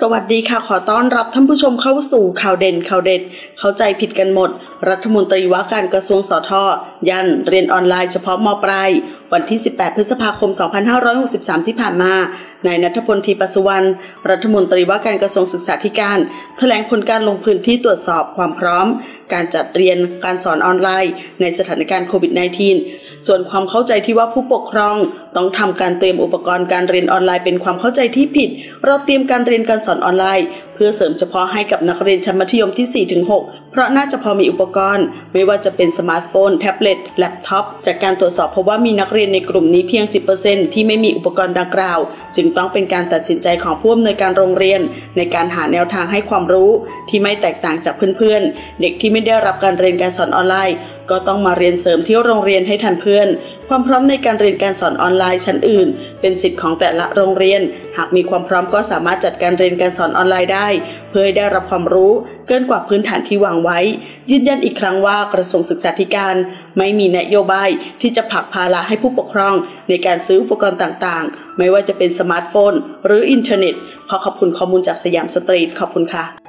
สวัสดีค่ะขอต้อนรับท่านผู้ชมเข้าสู่ข่าวเด่นข่าวเด็ดเข้าใจผิดกันหมดรัฐมนตรีว่าการกระทรวงสท.ยันเรียนออนไลน์เฉพาะม.ปลายวันที่18พฤษภาคม2563ที่ผ่านมานายณัฐพล ทีปสุวรรณรัฐมนตรีว่าการกระทรวงศึกษาธิการแถลงผลการลงพื้นที่ตรวจสอบความพร้อมการจัดเรียนการสอนออนไลน์ในสถานการณ์โควิด -19 ส่วนความเข้าใจที่ว่าผู้ปกครองต้องทำการเตรียมอุปกรณ์การเรียนออนไลน์เป็นความเข้าใจที่ผิดเราเตรียมการเรียนการสอนออนไลน์เพื่อเสริมเฉพาะให้กับนักเรียนชั้นมัธยมที่ 4-6 เพราะน่าจะพอมีอุปกรณ์ไม่ว่าจะเป็นสมาร์ทโฟนแท็บเล็ตแล็ปท็อปจากการตรวจสอบพบว่ามีนักเรียนในกลุ่มนี้เพียง 10% ที่ไม่มีอุปกรณ์ดังกล่าวจึงต้องเป็นการตัดสินใจของผู้อำนวยการโรงเรียนในการหาแนวทางให้ความรู้ที่ไม่แตกต่างจากเพื่อนๆเด็กที่ไม่ได้รับการเรียนการสอนออนไลน์ก็ต้องมาเรียนเสริมที่โรงเรียนให้ทันเพื่อนความพร้อมในการเรียนการสอนออนไลน์ชั้นอื่นเป็นสิทธิ์ของแต่ละโรงเรียนหากมีความพร้อมก็สามารถจัดการเรียนการสอนออนไลน์ได้เพื่อให้ได้รับความรู้เกินกว่าพื้นฐานที่วางไว้ยืนยันอีกครั้งว่ากระทรวงศึกษาธิการไม่มีนโยบายที่จะผลักภาระให้ผู้ปกครองในการซื้ออุปกรณ์ต่างๆไม่ว่าจะเป็นสมาร์ทโฟนหรืออินเทอร์เน็ตขอขอบคุณข้อมูลจากสยามสตรีทขอบคุณค่ะ